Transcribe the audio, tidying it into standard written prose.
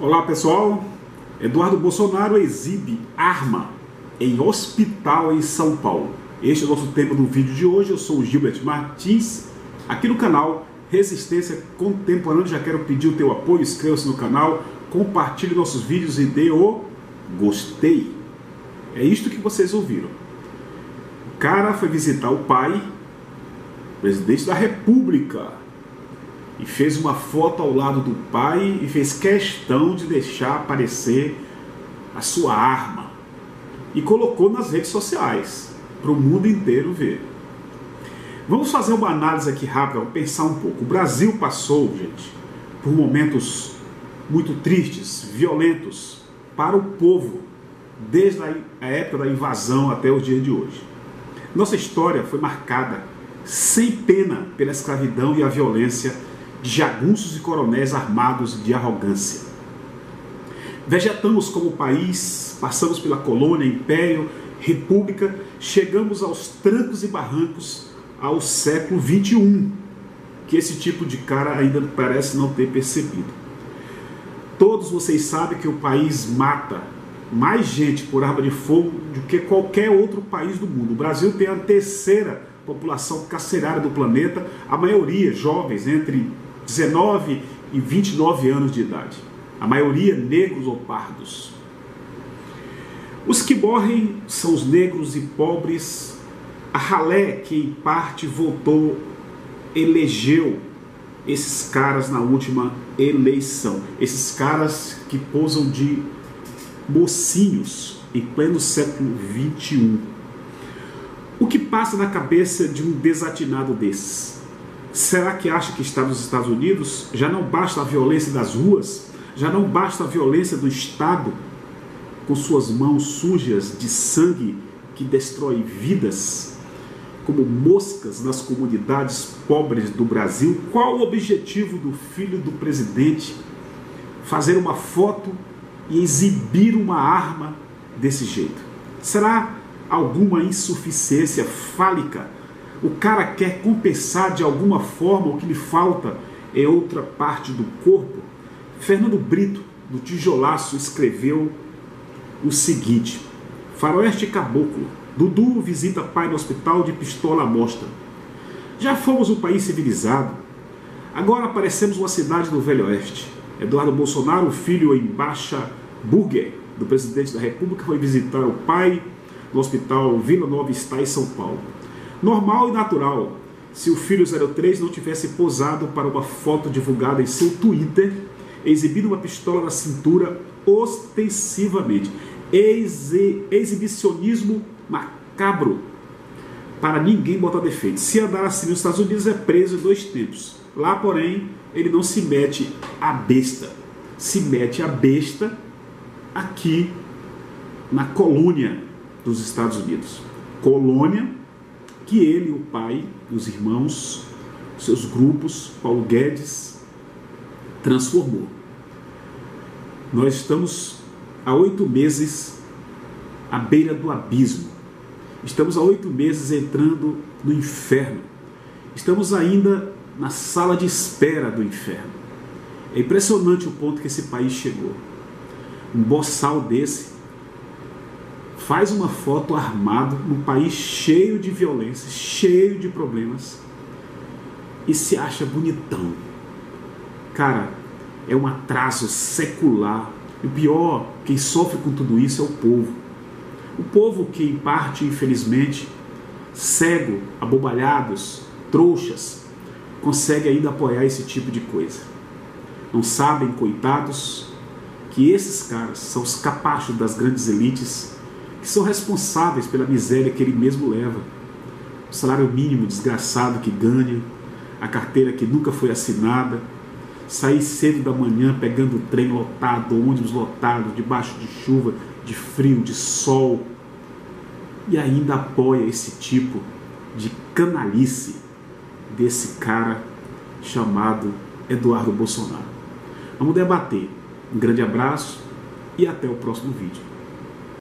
Olá pessoal, Eduardo Bolsonaro exibe arma em hospital em São Paulo. Este é o nosso tema do vídeo de hoje. Eu sou o Gilbert Martins, aqui no canal Resistência Contemporânea. Já quero pedir o teu apoio, inscreva-se no canal, compartilhe nossos vídeos e dê o gostei. É isto que vocês ouviram. O cara foi visitar o pai, presidente da República, e fez uma foto ao lado do pai e fez questão de deixar aparecer a sua arma e colocou nas redes sociais para o mundo inteiro ver. Vamos fazer uma análise aqui rápida, vamos pensar um pouco. O Brasil passou, gente, por momentos muito tristes, violentos para o povo, desde a época da invasão até os dias de hoje. Nossa história foi marcada sem pena pela escravidão e a violência de jagunços e coronéis armados de arrogância. Vegetamos como país, passamos pela colônia, império, república, chegamos aos trancos e barrancos ao século XXI, que esse tipo de cara ainda parece não ter percebido. Todos vocês sabem que o país mata mais gente por arma de fogo do que qualquer outro país do mundo. O Brasil tem a terceira população carcerária do planeta, a maioria jovens entre 19 e 29 anos de idade, a maioria negros ou pardos. Os que morrem são os negros e pobres, a ralé que em parte votou, elegeu esses caras na última eleição, esses caras que pousam de mocinhos em pleno século XXI. O que passa na cabeça de um desatinado desses? Será que acha que está nos Estados Unidos? Já não basta a violência das ruas? Já não basta a violência do Estado, com suas mãos sujas de sangue que destrói vidas, como moscas nas comunidades pobres do Brasil? Qual o objetivo do filho do presidente fazer uma foto e exibir uma arma desse jeito? Será alguma insuficiência fálica? O cara quer compensar de alguma forma o que lhe falta em outra parte do corpo? Fernando Brito, do Tijolaço, escreveu o seguinte: faroeste caboclo, Dudu visita pai no hospital de pistola à mostra. Já fomos um país civilizado, agora parecemos uma cidade do Velho Oeste. Eduardo Bolsonaro, filho em baixa burger do presidente da República, foi visitar o pai no hospital Vila Nova está em São Paulo. Normal e natural, se o filho 03 não tivesse posado para uma foto divulgada em seu Twitter, exibindo uma pistola na cintura ostensivamente. Exibicionismo macabro, para ninguém botar defeito. Se andar assim nos Estados Unidos, é preso em 2 tempos. Lá, porém, ele não se mete à besta. Se mete à besta aqui na colônia dos Estados Unidos, colônia que ele, o pai, os irmãos, seus grupos, Paulo Guedes, transformou. Nós estamos há 8 meses à beira do abismo, estamos há 8 meses entrando no inferno, estamos ainda na sala de espera do inferno. É impressionante o ponto que esse país chegou. Um boçal desse faz uma foto armado num país cheio de violência, cheio de problemas, e se acha bonitão. Cara, é um atraso secular. E o pior, quem sofre com tudo isso é o povo. O povo que, em parte, infelizmente, cego, abobalhados, trouxas, consegue ainda apoiar esse tipo de coisa. Não sabem, coitados, que esses caras são os capachos das grandes elites, que são responsáveis pela miséria que ele mesmo leva. O salário mínimo desgraçado que ganha, a carteira que nunca foi assinada, sair cedo da manhã pegando trem lotado, ônibus lotado, debaixo de chuva, de frio, de sol, e ainda apoia esse tipo de canalice desse cara chamado Eduardo Bolsonaro. Vamos debater. Um grande abraço e até o próximo vídeo.